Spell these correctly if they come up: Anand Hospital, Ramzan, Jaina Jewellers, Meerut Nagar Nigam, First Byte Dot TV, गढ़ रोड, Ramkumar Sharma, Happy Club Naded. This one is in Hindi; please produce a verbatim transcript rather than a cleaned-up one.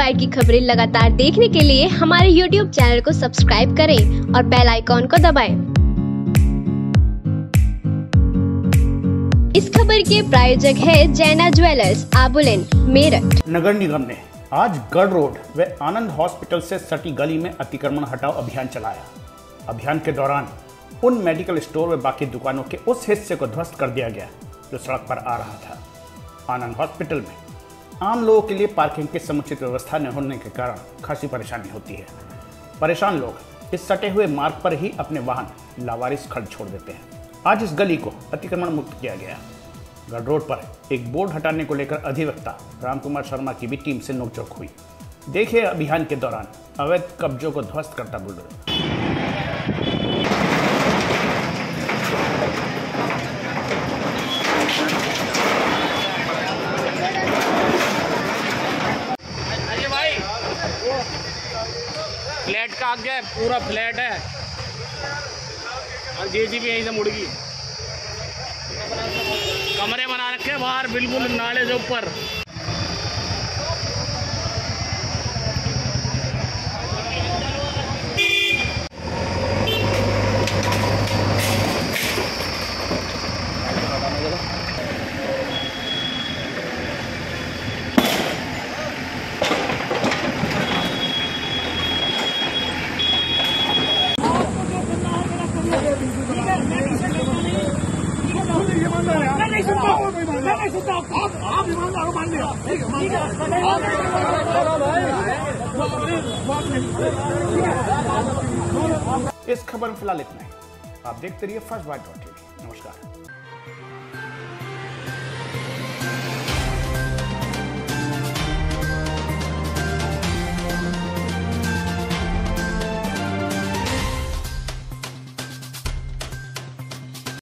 बाइट की खबरें लगातार देखने के लिए हमारे यूट्यूब चैनल को सब्सक्राइब करें और बेल आइकॉन को दबाएं। इस खबर के प्रायोजक है जैना ज्वेलर्स, आबुलेन, मेरठ। नगर निगम ने आज गढ़ रोड व आनंद हॉस्पिटल से सटी गली में अतिक्रमण हटाओ अभियान चलाया। अभियान के दौरान उन मेडिकल स्टोर व बाकी दुकानों के उस हिस्से को ध्वस्त कर दिया गया जो सड़क पर आ रहा था। आनंद हॉस्पिटल में आम लोगों के लिए पार्किंग की समुचित व्यवस्था न होने के कारण खासी परेशानी होती है। परेशान लोग इस सटे हुए मार्ग पर ही अपने वाहन लावारिस खड़ छोड़ देते हैं। आज इस गली को अतिक्रमण मुक्त किया गया। गढ़ रोड पर एक बोर्ड हटाने को लेकर अधिवक्ता रामकुमार शर्मा की भी टीम से नोकझोंक हुई। देखिए अभियान के दौरान अवैध कब्जों को ध्वस्त करता बुलडोजर। फ्लैट का आगे पूरा फ्लैट है, जे जी भी यहीं से मुड़ गई। कमरे बना रखे बाहर बिल्कुल नाले से ऊपर। इस खबर में फिलहाल इतना ही। आप देखते रहिए फर्स्ट बाइट डॉट टीवी। नमस्कार।